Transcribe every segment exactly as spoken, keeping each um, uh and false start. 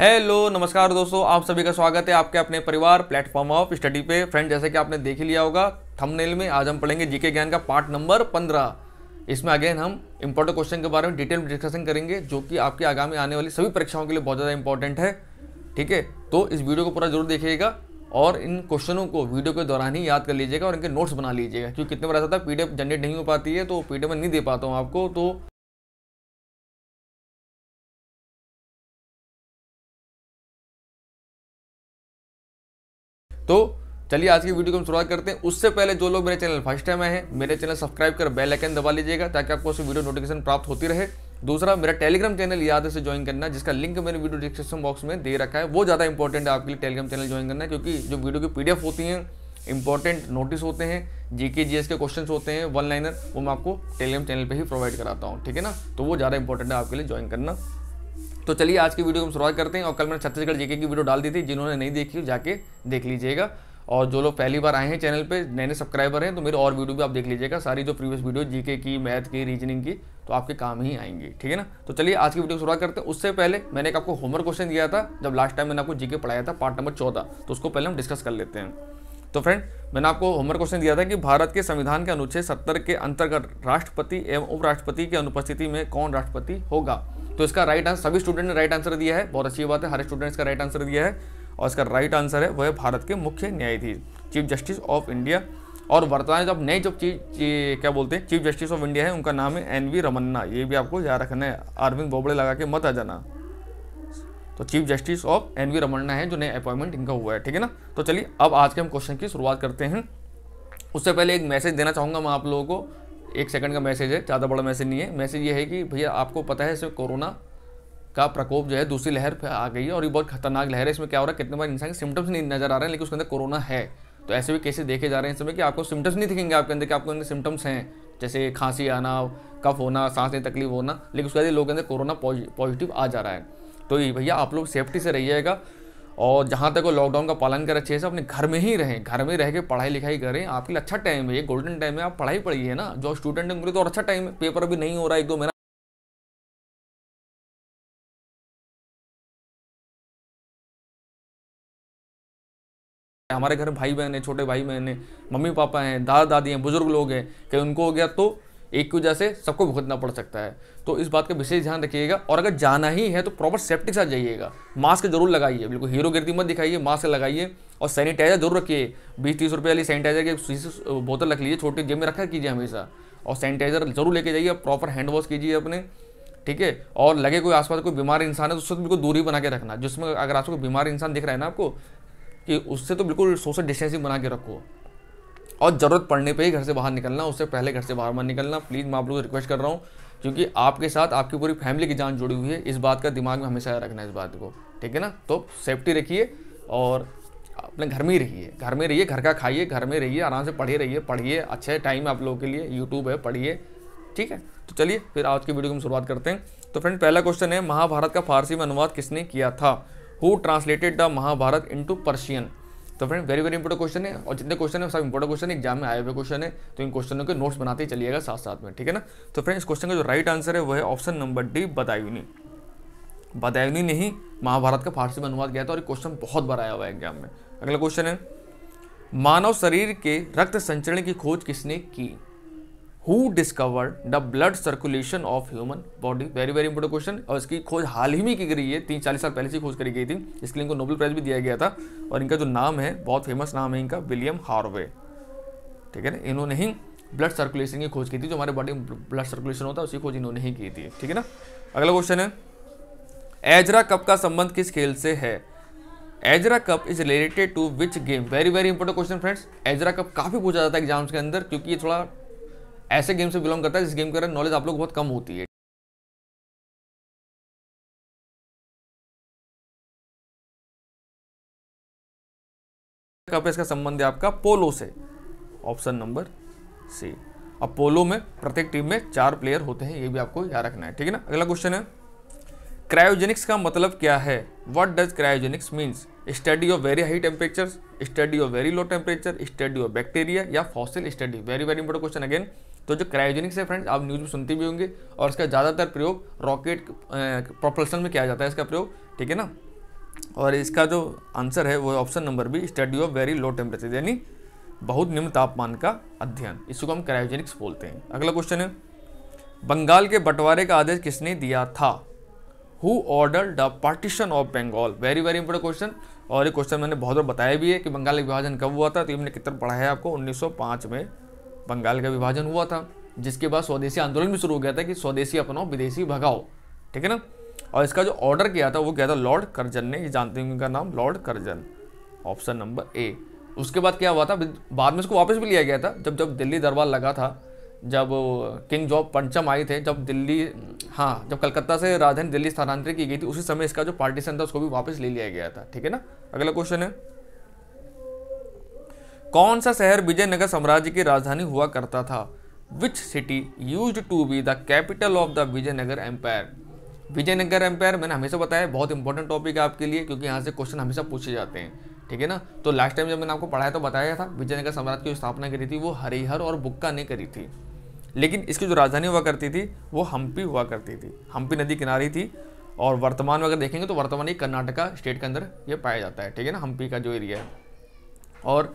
Hello नमस्कार दोस्तों, आप सभी का स्वागत है आपके अपने परिवार प्लेटफॉर्म ऑफ स्टडी पे। फ्रेंड, जैसे कि आपने देख ही लिया होगा थंबनेल में, आज हम पढ़ेंगे जीके ज्ञान का पार्ट नंबर पंद्रह। इसमें अगेन हम इंपॉर्टेंट क्वेश्चन के बारे में डिटेल में डिस्कशन करेंगे जो कि आपके आगामी आने वाली सभी परीक्षाओं के लिए बहुत ज़्यादा इंपॉर्टेंट है। ठीक है, तो इस वीडियो को पूरा जरूर देखिएगा और इन क्वेश्चनों को वीडियो के दौरान ही याद कर लीजिएगा और इनके नोट्स बना लीजिएगा, क्योंकि कितने बार ऐसा था पीडीएफ जनरेट नहीं हो पाती है, तो पीडीएफ में नहीं दे पाता हूँ आपको। तो तो चलिए आज की वीडियो को हम शुरुआत करते हैं। उससे पहले जो लोग मेरे चैनल फर्स्ट टाइम आए हैं, मेरे चैनल सब्सक्राइब कर बेल आइकन दबा लीजिएगा ताकि आपको उससे वीडियो नोटिफिकेशन प्राप्त होती रहे। दूसरा, मेरा टेलीग्राम चैनल याद से ज्वाइन करना, जिसका लिंक मैंने वीडियो डिस्क्रिप्शन बॉक्स में दे रखा है। वो ज़्यादा इंपॉर्टेंट है आपके लिए टेलीग्राम चैनल ज्वाइन करना, क्योंकि जो वीडियो की पीडीएफ होती हैं, इंपॉर्टेंट नोटिस होते हैं, जीके जीएस के क्वेश्चन होते हैं, वन लाइनर, वो मैं आपको टेलीग्राम चैनल पर ही प्रोवाइड कराता हूँ। ठीक है ना, तो वो ज़्यादा इंपॉर्टेंट है आपके लिए ज्वाइन करना। तो चलिए आज की वीडियो को हम शुरुआत करते हैं। और कल मैंने छत्तीसगढ़ जीके की वीडियो डाल दी थी, जिन्होंने नहीं देखी जाके देख लीजिएगा। और जो लोग पहली बार आए हैं चैनल पे, नए नए सब्सक्राइबर हैं, तो मेरे और वीडियो भी आप देख लीजिएगा। सारी जो प्रीवियस वीडियो जीके की, मैथ की, रीजनिंग की, तो आपके काम ही आएंगी। ठीक है ना, तो चलिए आज की वीडियो को शुरुआत करते हैं। उससे पहले मैंने एक आपको होमवर्क क्वेश्चन दिया था जब लास्ट टाइम मैंने आपको जीके पढ़ाया था पार्ट नंबर चौदह, तो उसको पहले हम डिस्कस कर लेते हैं। तो फ्रेंड, मैंने आपको होमवर्क क्वेश्चन दिया था कि भारत के संविधान के अनुच्छेद सत्तर के अंतर्गत राष्ट्रपति एवं उपराष्ट्रपति की अनुपस्थिति में कौन राष्ट्रपति होगा। तो इसका राइट आंसर, सभी स्टूडेंट ने राइट आंसर दिया है, बहुत अच्छी बात है, हर स्टूडेंट्स का राइट आंसर दिया है। और इसका राइट आंसर है वह भारत के मुख्य न्यायाधीश, चीफ जस्टिस ऑफ इंडिया। और वर्तमान जब नए जो चीफ क्या बोलते हैं चीफ जस्टिस ऑफ इंडिया है, उनका नाम है एनवी रमना। ये भी आपको याद रखना है, अरविंद बोबड़े लगा के मत आ जाना। तो chief justice of N V Ramana है जो नया अपॉइंटमेंट इनका हुआ है। ठीक है ना, तो चलिए अब आज के हम क्वेश्चन की शुरुआत करते हैं। उससे पहले एक मैसेज देना चाहूँगा मैं आप लोगों को, एक सेकंड का मैसेज है, ज़्यादा बड़ा मैसेज नहीं है। मैसेज ये है कि भैया आपको पता है इसमें कोरोना का प्रकोप जो है दूसरी लहर पे आ गई है, और ये बहुत खतरनाक लहर है। इसमें क्या हो रहा है, कितने बार इंसान के सिम्टम्स नहीं नजर आ रहे हैं, लेकिन उसके अंदर कोरोना है। तो ऐसे भी केसेस देखे जा रहे हैं इस समय कि आपको सिम्टम्स नहीं दिखेंगे आपके अंदर कि आपके अंदर सिम्टम्स हैं, जैसे खांसी आना, कफ होना, सांस में तकलीफ होना, लेकिन उसके बाद लोगों के अंदर कोरोना पॉजिटिव आ जा रहा है। तो ये भैया आप लोग सेफ्टी से रहिएगा, और जहाँ तक वो लॉकडाउन का पालन करें अच्छे से, अपने घर में ही रहें, घर में रह के पढ़ाई लिखाई करें। आपके लिए अच्छा टाइम है, ये गोल्डन टाइम है, आप पढ़ाई पढ़िए ना। जो स्टूडेंट हैं उनके लिए तो और अच्छा टाइम है, पेपर भी नहीं हो रहा एक दो महीना, हमारे घर भाई बहन है, छोटे भाई बहन है, मम्मी पापा हैं, दादा दादी हैं, बुजुर्ग लोग हैं, कहीं उनको हो गया तो एक की वजह से सबको भुगतना पड़ सकता है। तो इस बात का विशेष ध्यान रखिएगा, और अगर जाना ही है तो प्रॉपर सेफ्टी के साथ जाइएगा। मास्क जरूर लगाइए, बिल्कुल हीरोगिरी मत दिखाइए, मास्क लगाइए। और सैनिटाइजर जरूर रखिए, बीस तीस रुपये वाली सैनिटाइजर की बोतल रख लीजिए, छोटी जेब में रखा कीजिए हमेशा। और सैनिटाइजर जरूर लेके जाइए, प्रॉपर हैंड वॉश कीजिए अपने। ठीक है, और लगे कोई आसपास कोई बीमार इंसान है तो उससे बिल्कुल दूरी बना के रखना। जिसमें अगर आपको बीमार इंसान दिख रहा है ना आपको, कि उससे तो बिल्कुल सोशल डिस्टेंसिंग बना के रखो। और ज़रूरत पड़ने पे ही घर से बाहर निकलना, उससे पहले घर से बाहर मत निकलना। प्लीज़ मैं आप लोगों से रिक्वेस्ट कर रहा हूँ, क्योंकि आपके साथ आपकी पूरी फैमिली की जान जुड़ी हुई है। इस बात का दिमाग में हमेशा रखना है इस बात को। ठीक है ना, तो सेफ्टी रखिए और अपने घर में ही रहिए, घर में रहिए, घर का खाइए, घर में रहिए, आराम से पढ़े रहिए, पढ़िए, अच्छे टाइम है आप लोगों के लिए, यूट्यूब है, पढ़िए। ठीक है, तो चलिए फिर आज की वीडियो की शुरुआत करते हैं। तो फ्रेंड, पहला क्वेश्चन है, महाभारत का फारसी में अनुवाद किसने किया था। Who translated the Mahabharata into Persian. तो friend very very important question है, और जितने क्वेश्चन है सब इंपॉर्टेंट क्वेश्चन एग्जाम में आए हुए क्वेश्चन है, तो इन क्वेश्चनों के नोट्स बनाते ही चलिएगा साथ साथ में। ठीक है ना, तो फ्रेंड इस क्वेश्चन का जो राइट आंसर है वह है option number D, Badayuni. Badayuni ने ही महाभारत का फारसी में अनुवाद किया था, और क्वेश्चन बहुत बार आया हुआ है एग्जाम में। अगला क्वेश्चन है, मानव शरीर के रक्त संचरण की खोज किसने की। Who discovered the blood circulation of human body. Very very important question, और इसकी खोज हाल ही में की गई है, तीन चालीस साल पहले से खोज करी गई थी। इसके लिए इनको नोबेल प्राइज भी दिया गया था, और इनका जो नाम है बहुत फेमस नाम है इनका, विलियम हार्वे। ठीक है ना, इन्होंने ही ब्लड सर्कुलेशन की खोज की थी, जो हमारे बॉडी में ब्लड सर्कुलेशन होता है उसकी खोज इन्होंने ही की थी। ठीक है ना, अगला क्वेश्चन है, एजरा कप का संबंध किस खेल से है। Ezra cup is related to which game. Very very important question friends, Ezra cup काफी पूछा जाता है एग्जाम्स के अंदर, क्योंकि ये थोड़ा ऐसे गेम से बिलोंग करता है जिस गेम के अंदर नॉलेज आप लोग बहुत कम होती है। कप इसका संबंध है आपका पोलो से, ऑप्शन नंबर सी। अब पोलो में प्रत्येक टीम में चार प्लेयर होते हैं, ये भी आपको याद रखना है। ठीक है ना, अगला क्वेश्चन है, क्रायोजेनिक्स का मतलब क्या है। What does cryogenics means. Study of very high temperature, study of very low temperature, study of bacteria, या fossil study. Very very important question again. तो जो क्रायोजेनिक्स है फ्रेंड्स, आप न्यूज़ में सुनते भी होंगे, और इसका ज़्यादातर प्रयोग रॉकेट प्रोपल्शन में किया जाता है इसका प्रयोग। ठीक है ना, और इसका जो आंसर है वो option number B, study of very low temperature, यानी बहुत निम्न तापमान का अध्ययन, इसको हम क्रायोजेनिक्स बोलते हैं। अगला क्वेश्चन है, बंगाल के बंटवारे का आदेश किसने दिया था? Who order the partition of Bengal? Very very important question, और ये क्वेश्चन मैंने बहुत बार बताया भी है कि बंगाल का विभाजन कब हुआ था, तो ये मैंने कितना पढ़ा है आपको, उन्नीस सौ पाँच में बंगाल का विभाजन हुआ था, जिसके बाद स्वदेशी आंदोलन भी शुरू हो गया था कि स्वदेशी अपनाओ विदेशी भगाओ, ठीक है ना। और इसका जो ऑर्डर किया था वो किया था लॉर्ड कर्जन ने, ये जानते हैं उनका नाम lord Curzon, option number A. उसके बाद क्या हुआ था, बाद में इसको वापस भी लिया गया था, जब जब दिल्ली दरबार लगा था, जब किंग जॉर्ज पंचम आए थे, जब दिल्ली हाँ जब कलकत्ता से राजधानी दिल्ली स्थानांतरित की गई थी, उसी समय इसका जो पार्टीशन था उसको भी वापस ले लिया गया था, ठीक है ना। अगला क्वेश्चन है, कौन सा शहर विजयनगर साम्राज्य की राजधानी हुआ करता था? Which city used to be the capital of the Vijayanagara empire? Vijayanagara empire मैंने हमेशा बताया बहुत इंपॉर्टेंट टॉपिक है आपके लिए, क्योंकि यहाँ से क्वेश्चन हमेशा पूछे जाते हैं, ठीक है ना। तो लास्ट टाइम जब मैंने आपको पढ़ाया तो बताया था विजयनगर साम्राज्य की स्थापना करी थी वो हरिहर और बुक्का ने करी थी, लेकिन इसकी जो राजधानी हुआ करती थी वो हम्पी हुआ करती थी, हम्पी नदी किनारी थी, और वर्तमान में अगर देखेंगे तो वर्तमान ये कर्नाटका स्टेट के अंदर ये पाया जाता है, ठीक है ना, हम्पी का जो एरिया है। और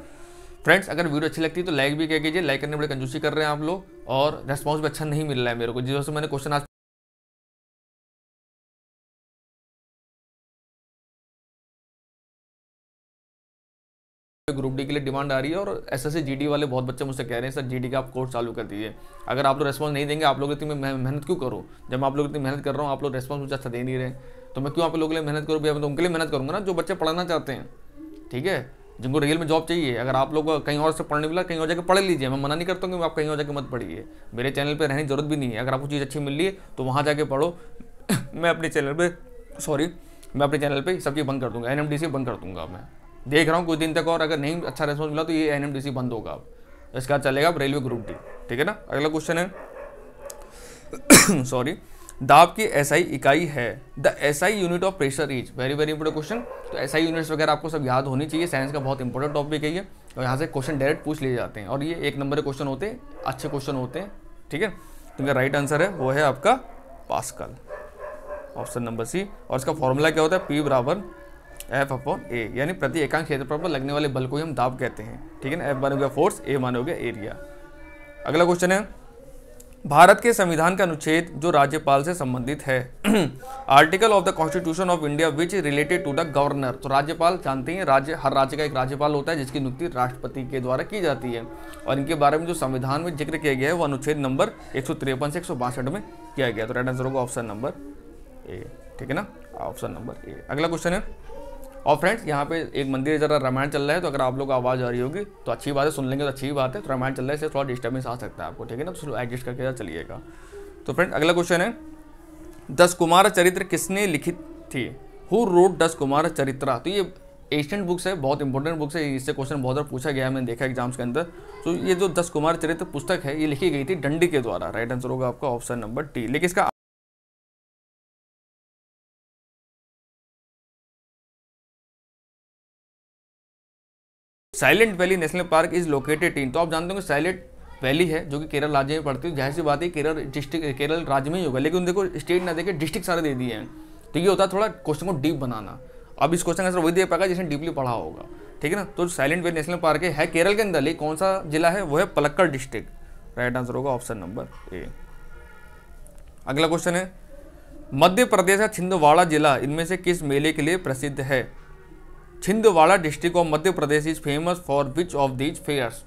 फ्रेंड्स अगर वीडियो अच्छी लगती है तो लाइक भी कह कीजिए, लाइक करने में बड़े कंजूसी कर रहे हैं आप लोग, और रेस्पॉन्स भी अच्छा नहीं मिल रहा है मेरे को, जिस वजह से मैंने क्वेश्चन आज ग्रुप डी के लिए डिमांड आ रही है, और एसएससी जीडी वाले बहुत बच्चे मुझसे कह रहे हैं सर जीडी का आप कोर्स चालू कर दीजिए। अगर आप लोग रेस्पॉन्स नहीं देंगे, आप लोग इतनी मैं मेहनत क्यों करूँ, जब मैं आप लोग इतनी मेहनत कर रहा हूँ, आप लोग रेस्पॉन्स मुझे अच्छा दे नहीं रहे, तो मैं क्यों आप लोगों के लिए मेहनत करूँ भैया, मैं तो उनके लिए मेहनत करूँगा ना जो बच्चे पढ़ाना चाहते हैं, ठीक है, जिनको रियल में जॉब चाहिए। अगर आप लोग कहीं और से पढ़ने वाला कहीं और जाकर पढ़ लीजिए, मैं मना नहीं करता हूँ कि आप कहीं और जाकर मत पढ़िए, मेरे चैनल पर रहने की जरूरत भी नहीं है, अगर आपको चीज़ अच्छी मिल रही है तो वहाँ जाके पढ़ो। मैं अपने चैनल पर सॉरी मैं अपने चैनल पर सब चीज़ बंद कर दूँगा, एन एम डी सी बंद कर दूँगा, मैं देख रहा हूँ कुछ दिन तक, और अगर नहीं अच्छा रेस्पॉन्स मिला तो ये एनएमडीसी बंद होगा, अब इसका चलेगा अब रेलवे ग्रुप डी, ठीक है ना। अगला क्वेश्चन है सॉरी दाब की एसआई इकाई है? The SI unit of pressure is? Very very important question, तो एसआई यूनिट्स वगैरह आपको सब याद होनी चाहिए, साइंस का बहुत इंपॉर्टेंट टॉपिक है ये, और यहाँ से क्वेश्चन डायरेक्ट पूछ लिए जाते हैं, और ये एक नंबर के क्वेश्चन होते हैं, अच्छे क्वेश्चन होते हैं, ठीक है। इनका राइट आंसर है वो है आपका पास्कल, ऑप्शन नंबर सी। और इसका फॉर्मूला क्या होता है? पी बराबर एफ अपॉन ए, यानी प्रति एकांक क्षेत्रफल पर लगने वाले बल को ही हम दाब कहते हैं, ठीक है ना। एफ माने हो गया फोर्स, ए माने हो गया एरिया। अगला क्वेश्चन है, भारत के संविधान का अनुच्छेद जो राज्यपाल से संबंधित है, article of the constitution of India which related to the governor? तो राज्यपाल जानते हैं, राज्य हर राज्य का एक राज्यपाल होता है जिसकी नियुक्ति राष्ट्रपति के द्वारा की जाती है, और इनके बारे में जो संविधान में जिक्र किया गया है वो अनुच्छेद नंबर एक सौ तिरपन से एक सौ बासठ में किया गया। तो राइट आंसर होगा ऑप्शन नंबर ए, ठीक है ना, ऑप्शन नंबर ए। अगला क्वेश्चन है, और फ्रेंड्स यहाँ पे एक मंदिर जरा रामायण चल रहा है, तो अगर आप लोग को आवाज़ आ रही होगी तो अच्छी बात है, सुन लेंगे तो अच्छी बात है, तो रामायण चल रहा है इससे थोड़ा डिस्टर्बेंस आ सकता है आपको, ठीक है ना, तो एडजस्ट करके चलिएगा। तो फ्रेंड्स अगला क्वेश्चन है, दस कुमार चरित्र किसने लिखी थी? हु रोट दस कुमार चरित्र? तो ये एशियन बुक्स है, बहुत इंपॉर्टेंट बुक्स है, इससे क्वेश्चन बहुत बार पूछा गया है, मैंने देखा एग्जाम्स के अंदर। तो ये जो दस कुमार चरित्र पुस्तक है ये लिखी गई थी डंडी के द्वारा। राइट आंसर होगा आपका ऑप्शन नंबर टी। लेकिन इसका silent valley national park is located in? तो आप जानते होंगे साइलेंट वैली है जो कि केरल राज्य में पड़ती है, जाहिर सी बात है केरल डिस्ट्रिक्ट केरल राज्य में ही होगा, लेकिन देखो स्टेट ना देके डिस्ट्रिक्ट सारे दे दिए हैं, तो ये होता है थोड़ा क्वेश्चन को डीप बनाना। अब इस क्वेश्चन का आंसर वही दे पाएगा जिसने डीपली पढ़ा होगा, ठीक है ना। तो साइलेंट वैली नेशनल पार्क है केरल के अंदर, कौन सा जिला है वो है पलक्कड़ डिस्ट्रिक्ट। राइट आंसर होगा ऑप्शन नंबर ए। अगला क्वेश्चन है, मध्य प्रदेश का छिंदवाड़ा जिला इनमें से किस मेले के लिए प्रसिद्ध है? Chhindwara district of Madhya Pradesh is famous for which of these fairs?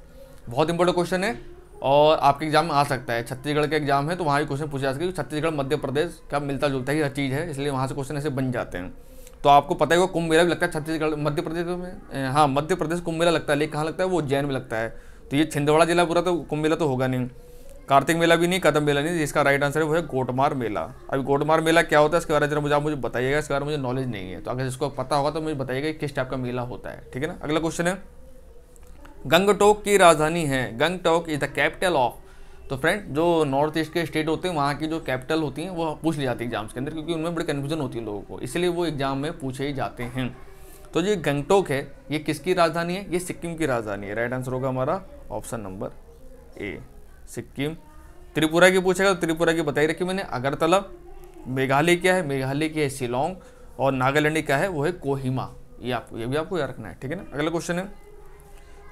बहुत इंपॉर्टेंट क्वेश्चन है और आपके एग्जाम में आ सकता है, छत्तीसगढ़ का एग्जाम है तो वहाँ भी क्वेश्चन पूछा जा सकता है, छत्तीसगढ़ मध्य प्रदेश का मिलता जुलता ही हर चीज़ है, इसलिए वहाँ से क्वेश्चन ऐसे बन जाते हैं। तो आपको पता है वो कुंभ मेला भी लगता है छत्तीसगढ़ मध्य प्रदेश में, हाँ मध्य प्रदेश कुंभ मेला लगता है, लेकिन कहाँ लगता है? वो उज्जैन में लगता है। तो ये छिंदवाड़ा जिला पूरा तो कुंभ मेला तो होगा नहीं, कार्तिक मेला भी नहीं, कदम मेला नहीं, जिसका राइट आंसर है वो है गोटमार मेला। अभी गोटमार मेला क्या होता है इसके बारे में जरा मुझे आप मुझे बताइएगा, इसके बारे में मुझे नॉलेज नहीं है, तो अगर इसको पता होगा तो मुझे बताइएगा किस टाइप का मेला होता है, ठीक है ना। अगला क्वेश्चन है, गंगटोक की राजधानी है? Gangtok is the capital of? तो फ्रेंड जो नॉर्थ ईस्ट के स्टेट होते हैं वहाँ की जो कैपिटल होती हैं वो पूछ ली जाती है एग्जाम्स के अंदर, क्योंकि उनमें बड़ी कन्फ्यूजन होती है लोगों को, इसलिए वो एग्जाम में पूछे ही जाते हैं। तो ये गंगटोक है, ये किसकी राजधानी है? ये सिक्किम की राजधानी है। राइट आंसर होगा हमारा option number A, Sikkim. Tripura की पूछेगा तो त्रिपुरा की बताई रखी मैंने अगरतला। मेघालय क्या है? मेघालय की है शिलोंग। और नागालैंड क्या है वो है कोहिमा। ये आपको ये भी आपको याद रखना है, ठीक है ना। अगला क्वेश्चन है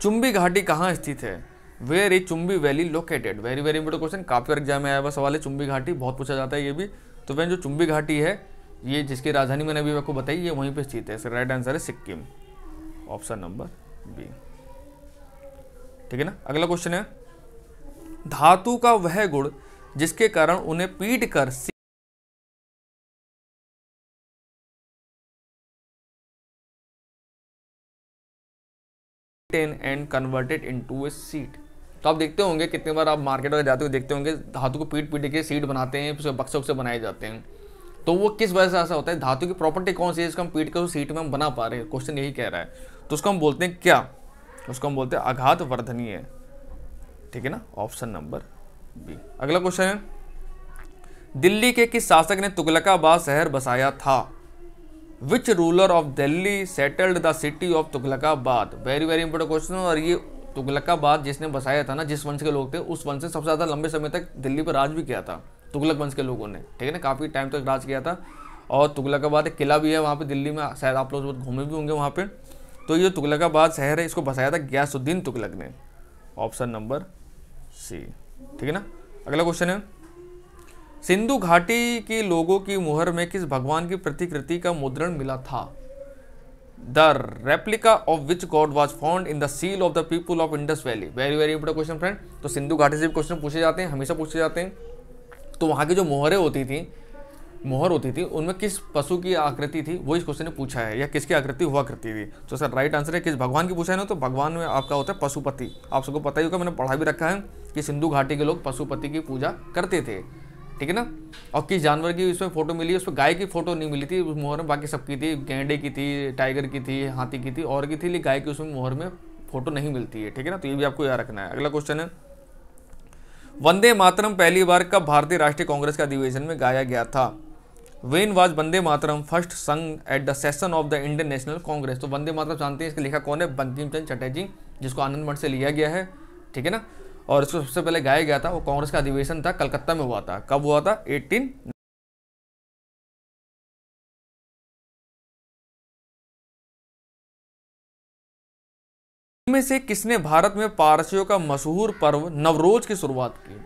चुंबी घाटी कहाँ स्थित है, where is Chumbi valley located. Very very important question, काफी एग्जाम में आया हुआ सवाल है। चुंबी घाटी बहुत पूछा जाता है ये भी। तो वह जो चुंबी घाटी है ये जिसकी राजधानी मैंने अभी आपको बताई ये वहीं पे स्थित है। इसका राइट आंसर है सिक्किम, ऑप्शन नंबर बी, ठीक है ना। अगला क्वेश्चन है धातु का वह गुण जिसके कारण उन्हें पीट कर and converted into a seat. तो आप देखते होंगे कितने बार आप मार्केट में जाते हुए देखते होंगे धातु को पीट पीट के सीट बनाते हैं, फिर बक्सों से बनाए जाते हैं। तो वो किस वजह से ऐसा होता है, धातु की प्रॉपर्टी कौन सी है जिसको हम पीट कर उस सीट में हम बना पा रहे हैं, क्वेश्चन यही कह रहा है। तो उसको हम बोलते हैं क्या, उसको हम बोलते हैं आघात वर्धनीय, ठीक है ना, ऑप्शन नंबर बी। अगला क्वेश्चन है दिल्ली के किस शासक ने तुगलकाबाद शहर बसाया था। Which ruler of Delhi settled the city of Tughlakabad. Very very important question. और ये तुगलकाबाद जिसने बसाया था ना, जिस वंश के लोग थे, उस वंश ने सबसे ज़्यादा लंबे समय तक दिल्ली पर राज भी किया था, तुगलक वंश के लोगों ने, ठीक है ना। काफ़ी टाइम तक राज किया था और तुगलकाबाद एक किला भी है वहाँ पे दिल्ली में, शायद आप लोग घूमे भी होंगे वहाँ पे। तो ये तुगलकाबाद शहर है, इसको बसाया था ग्यासुद्दीन तुगलक ने, ऑप्शन नंबर सी, ठीक है ना। अगला क्वेश्चन है सिंधु घाटी के लोगों की मुहर में किस भगवान की प्रतिकृति का मुद्रण मिला था। The replica of which god was found in the seal of the people of Indus valley. Very very important question friend. तो सिंधु घाटी से भी क्वेश्चन पूछे जाते हैं, हमेशा पूछे जाते हैं। तो वहाँ की जो मोहरें होती थी, मोहर होती थी, उनमें किस पशु की आकृति थी, वो इस क्वेश्चन ने पूछा है, या किसकी आकृति हुआ करती थी। तो सर राइट आंसर है किस भगवान की पूछा है ना, तो भगवान में आपका होता है पशुपति। आप सबको पता ही होगा, मैंने पढ़ा भी रखा है कि सिंधु घाटी के लोग पशुपति की पूजा करते थे, ठीक है ना। और किस जानवर की इसमें फोटो मिली है, उसमें गाय की फोटो नहीं मिली थी उस मोहर में, बाकी सबकी थी, गेंडे की थी, टाइगर की थी, हाथी की थी, और की थी, लेकिन गाय की उसमें मोहर में फोटो नहीं मिलती है, ठीक है ना। तो ये भी आपको याद रखना है। अगला क्वेश्चन है वंदे मातरम पहली बार कब भारतीय राष्ट्रीय कांग्रेस के अधिवेशन में गाया गया था। When was Vande Mataram first sung at the session of the Indian national Congress. तो वंदे मातरम जानते हैं इसके लिखा कौन है, बंकिम चंद्र चटर्जी, जिसको आनंद मठ से लिया गया है, ठीक है ना। और इसको सबसे पहले गाया गया था, वो कांग्रेस का अधिवेशन था, कलकत्ता में हुआ था। कब हुआ था, एटीन में से किसने भारत में पारसियों का मशहूर पर्व नवरोज की शुरुआत की।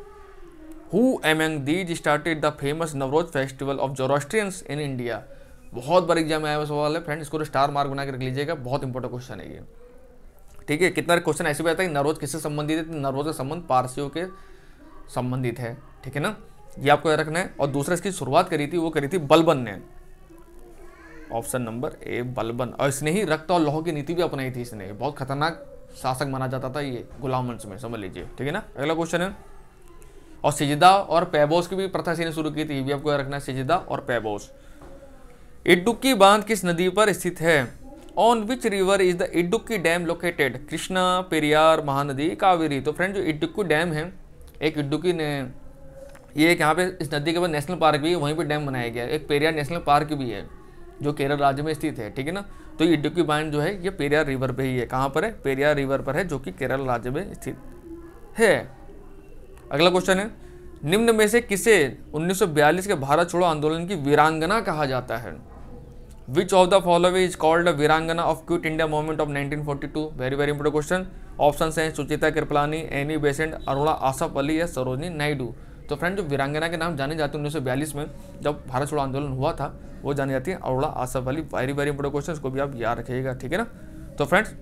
Who among these started the famous Navroz festival of Zoroastrians in India. बहुत बार एग्जाम में आया हुआ सवाल है फ्रेंड, इसको स्टार मार्क बना के रख लीजिएगा, बहुत इंपॉर्टेंट क्वेश्चन है ये, ठीक है। कितना क्वेश्चन ऐसे भी आता है कि नवरोज किससे संबंधित है, तो नवरोज का संबंध पारसियों के संबंधित है, ठीक है ना, ये आपको याद रखना है। और दूसरा इसकी शुरुआत करी थी, वो करी थी बलबन ने, ऑप्शन नंबर ए बलबन। और इसने ही रक्त और लौह की नीति भी अपनाई थी, इसने बहुत खतरनाक शासक माना जाता था ये गुलाम वंश में, समझ लीजिए, ठीक है ना। अगला क्वेश्चन है और सिजदा और पैबोस की भी प्रथा इसने शुरू की थी, ये भी आपको याद रखना है, सिजदा और पैबोस। इड्डुक्की बांध किस नदी पर स्थित है। On which river is the Idukki dam located. Krishna, Periyar, Mahanadi, Kaveri. तो फ्रेंड जो इड्डुक्की डैम है, एक इड्डुक्की ने ये एक यहाँ पे इस नदी के पास नेशनल पार्क भी है, वहीं पर डैम बनाया गया है। एक पेरियार नेशनल पार्क भी है जो केरल राज्य में स्थित है, ठीक है ना। तो ये इड्डुक्की बांध जो है ये पेरियार रिवर पे ही है। कहाँ पर है, पेरियार रिवर पर है, जो कि केरल राज्य में स्थित है। अगला क्वेश्चन है निम्न में से किसे उन्नीस सौ बयालीस के भारत छोड़ो आंदोलन की वीरांगना कहा जाता है। Which of the following is called Veerangana of quit India movement of nineteen forty two. Very very important question. Option हैं सुचिता कृपलानी, एनी बेसेंट, अरुणा आसफ अली या सरोजनी नायडू। तो फ्रेंड जो वीरांगना के नाम जाने जाते हैं उन्नीस सौ बयालीस में जब भारत छोड़ो आंदोलन हुआ था, वो जानी जाती है Aruna Asaf Ali. Very very important question, इसको भी आप याद रखिएगा, ठीक है ना। तो फ्रेंड्स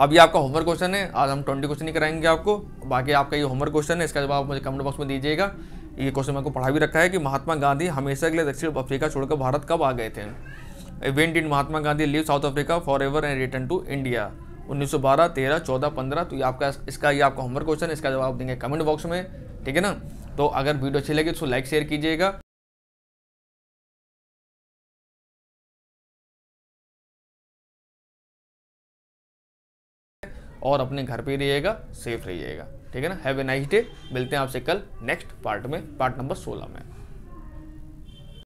अब ये आपका होमवर्क क्वेश्चन है, आज हम ट्वेंटी क्वेश्चन ही कराएंगे आपको, बाकी आपका ये होमवर्क क्वेश्चन है, इसका जवाब मुझे कमेंट बॉक्स में दीजिएगा। ये क्वेश्चन मैंने पढ़ा भी रखा है कि महात्मा गांधी हमेशा के लिए दक्षिण अफ्रीका छोड़कर भारत कब आ गए थे। Event in Mahatma Gandhi leave South Africa for ever and return to India उन्नीस सौ बारह, तेरह, चौदह, पंद्रह। तो ये आपका इसका ये आपका होमवर्क क्वेश्चन है, इसका जवाब देंगे कमेंट बॉक्स में, ठीक है ना। तो अगर वीडियो अच्छी लगे तो लाइक शेयर कीजिएगा। और अपने घर पे रहिएगा, सेफ रहिएगा, ठीक है ना। Have a nice day. मिलते हैं आपसे कल नेक्स्ट पार्ट में, पार्ट नंबर सोलह में।